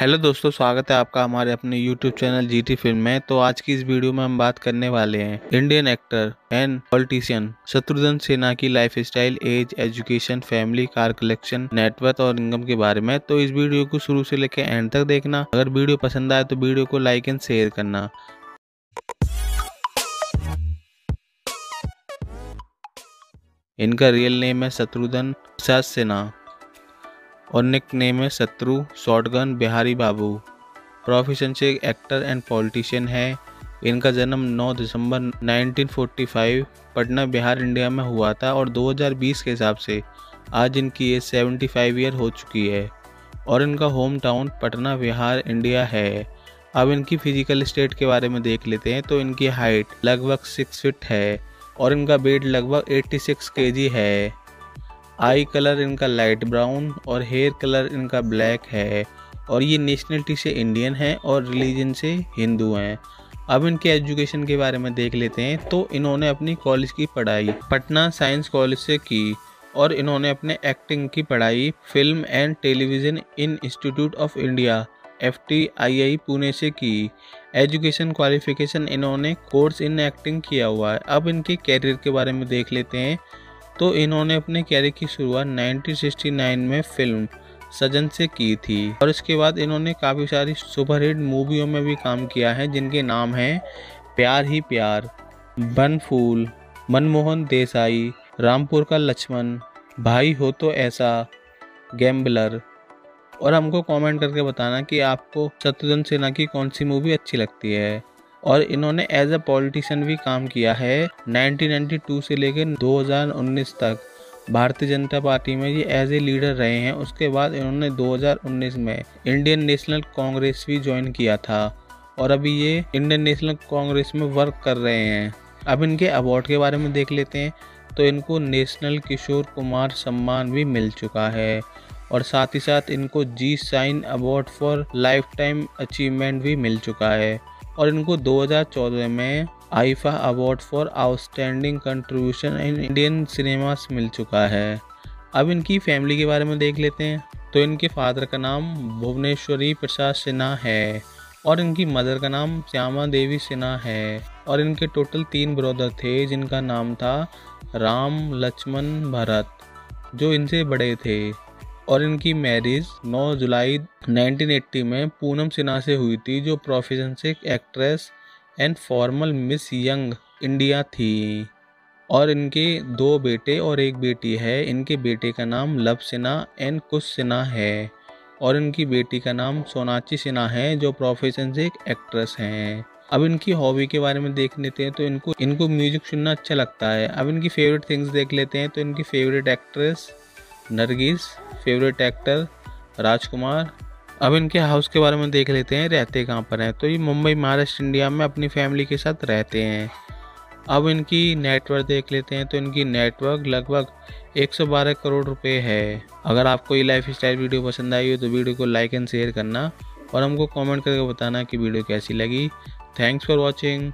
Hello दोस्तों, स्वागत है आपका हमारे अपने YouTube चैनल GT फिल्म में। तो आज की इस वीडियो में हम बात करने वाले हैं Indian actor and politician Shatrughan Sinha की lifestyle, age, education, family, car collection, net worth और इनकम के बारे में। तो इस वीडियो को शुरू से लेकर एंड तक देखना। अगर वीडियो पसंद आए तो वीडियो को लाइक एंड शेयर करना। इनका रियल नेम है शत्रुघ्न प्रसाद सिन्हा और निक नेम है शत्रु शॉटगन बिहारी बाबू। प्रोफेशन से एक्टर एंड पॉलिटिशियन है। इनका जन्म 9 दिसंबर 1945 पटना बिहार इंडिया में हुआ था और 2020 के हिसाब से आज इनकी एज 75 ईयर हो चुकी है और इनका home town Patna Bihar India है। अब इनकी फिजिकल स्टेट के बारे में देख लेते हैं। तो इनकी हाइट लगभग 6 फीट है और इनका वेट लगभग 86 kg है। आई कलर इनका लाइट ब्राउन और हेयर कलर इनका ब्लैक है और ये नेशनलिटी से इंडियन हैं और रिलीजन से हिंदू हैं। अब इनके एजुकेशन के बारे में देख लेते हैं। तो इन्होंने अपनी कॉलेज की पढ़ाई पटना साइंस कॉलेज से की और इन्होंने अपने एक्टिंग की पढ़ाई film and television in institute of India FTII Pune से की। एजुकेशन क्वालिफिकेशन इन्होंने कोर्स इन एक्टिंग किया हुआ है। अब इनके कैरियर के बारे में देख लेते हैं। तो इन्होंने अपने कैरियर की शुरुआत 1969 में फिल्म सजन से की थी और इसके बाद इन्होंने काफ़ी सारी सुपरहिट मूवियों में भी काम किया है जिनके नाम हैं प्यार ही प्यार, बन फूल, मनमोहन देसाई, रामपुर का लक्ष्मण, भाई हो तो ऐसा, गैम्बलर। और हमको कमेंट करके बताना कि आपको शत्रुघ्न सिन्हा की कौन सी मूवी अच्छी लगती है। और इन्होंने एज अ पॉलिटिशियन भी काम किया है। 1992 से लेकर 2019 तक भारतीय जनता पार्टी में ये एज ए लीडर रहे हैं। उसके बाद इन्होंने 2019 में इंडियन नेशनल कांग्रेस भी ज्वाइन किया था और अभी ये इंडियन नेशनल कांग्रेस में वर्क कर रहे हैं। अब इनके अवार्ड के बारे में देख लेते हैं। तो इनको नेशनल किशोर कुमार सम्मान भी मिल चुका है और साथ ही साथ इनको Zee cine award for lifetime achievement भी मिल चुका है और इनको 2014 में IIFA award for outstanding contribution in Indian cinemas मिल चुका है। अब इनकी फैमिली के बारे में देख लेते हैं। तो इनके फादर का नाम भुवनेश्वरी प्रसाद सिन्हा है और इनकी मदर का नाम श्यामा देवी सिन्हा है और इनके टोटल 3 ब्रदर थे जिनका नाम था राम, लक्ष्मण, भरत, जो इनसे बड़े थे। और इनकी मैरिज 9 जुलाई 1980 में पूनम सिन्हा से हुई थी, जो प्रोफेशन से actress and formal miss young India थी। और इनके 2 बेटे और 1 बेटी है। इनके बेटे का नाम लव सिन्हा एंड कुश सिन्हा है और इनकी बेटी का नाम सोनाची सिन्हा है, जो प्रोफेशन से एक एक्ट्रेस हैं। अब इनकी हॉबी के बारे में देख लेते हैं। तो इनको म्यूजिक सुनना अच्छा लगता है। अब इनकी फेवरेट थिंग्स देख लेते हैं। तो इनकी favourite actress Nargis, favourite actor Rajkumar. अब इनके हाउस के बारे में देख लेते हैं, रहते कहाँ पर हैं। तो ये मुंबई, महाराष्ट्र, इंडिया में अपनी फैमिली के साथ रहते हैं। अब इनकी नेटवर्क देख लेते हैं। तो इनकी नेटवर्क लगभग 112 करोड़ रुपए है। अगर आपको ये लाइफ स्टाइल वीडियो पसंद आई हो तो वीडियो को लाइक एंड शेयर करना और हमको कॉमेंट करके बताना कि वीडियो कैसी लगी। Thanks for watching.